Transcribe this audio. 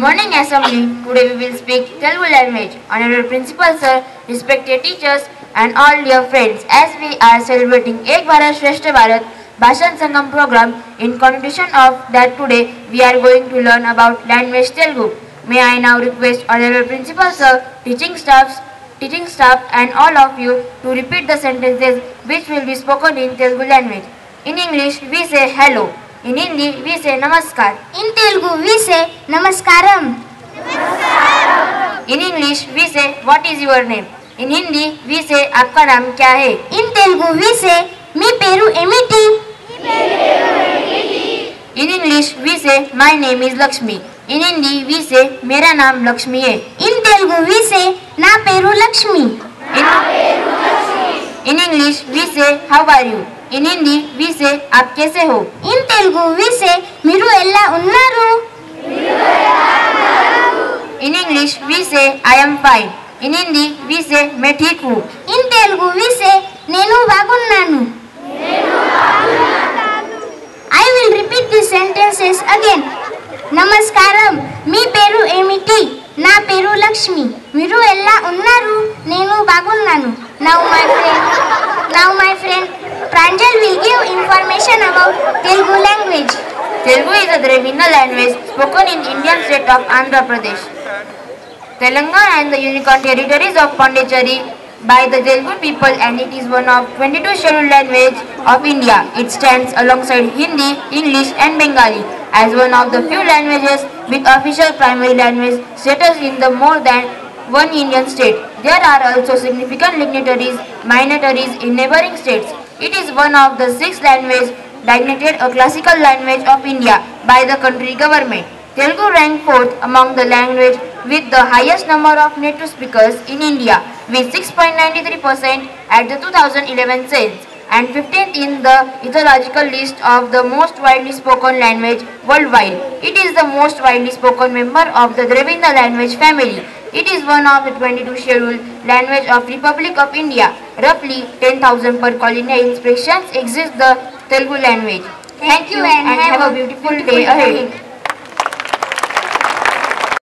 Good morning, Assembly. Today we will speak Telugu language. Honorable Principal Sir, respected teachers, and all dear friends, as we are celebrating Ek Barat Shreshtha Bharat Bhasha Sangam program, in contribution of that today we are going to learn about language Telugu. May I now request Honorable Principal Sir, teaching staff, and all of you to repeat the sentences which will be spoken in Telugu language. In English, we say hello. In Hindi, we say Namaskar. In Telugu, we say Namaskaram. Namaskaram. In English, we say what is your name. In Hindi, we say Aapka naam kya hai. In Telugu, we say Mi Peru emiti. In English, we say my name is Lakshmi. In Hindi, we say Mera naam Lakshmi hai. In Telugu, we say Na peru Lakshmi. Na peru Lakshmi. In English, we say how are you. In Hindi, we say aap kese ho. In Telugu, we say miru ella un naru. In English, we say I am fine. In Hindi, we say Metiku. In Telugu, we say nenu Bagunanu. I will repeat these sentences again. Namaskaram. Mi Peru emiti. Na Peru Lakshmi. Miru ella un naru. Nenu Bagunanu. Now my friend Pranjal will give information about Telugu language. Telugu is a Dravidian language spoken in Indian state of Andhra Pradesh, Telangana and the unicorn territories of Pondicherry by the Telugu people, and it is one of 22 scheduled languages of India. It stands alongside Hindi, English and Bengali as one of the few languages with official primary language status in the more than one Indian state. There are also significant minorities in neighboring states. It is one of the 6 languages designated a classical language of India by the country government. Telugu ranked 4th among the language with the highest number of native speakers in India, with 6.93% at the 2011 census, and 15th in the ethnological list of the most widely spoken language worldwide. It is the most widely spoken member of the Dravidian language family. It is one of the 22 scheduled language of Republic of India. Roughly 10,000 per colonial expressions exist the Telugu language. Thank you and have a beautiful day ahead.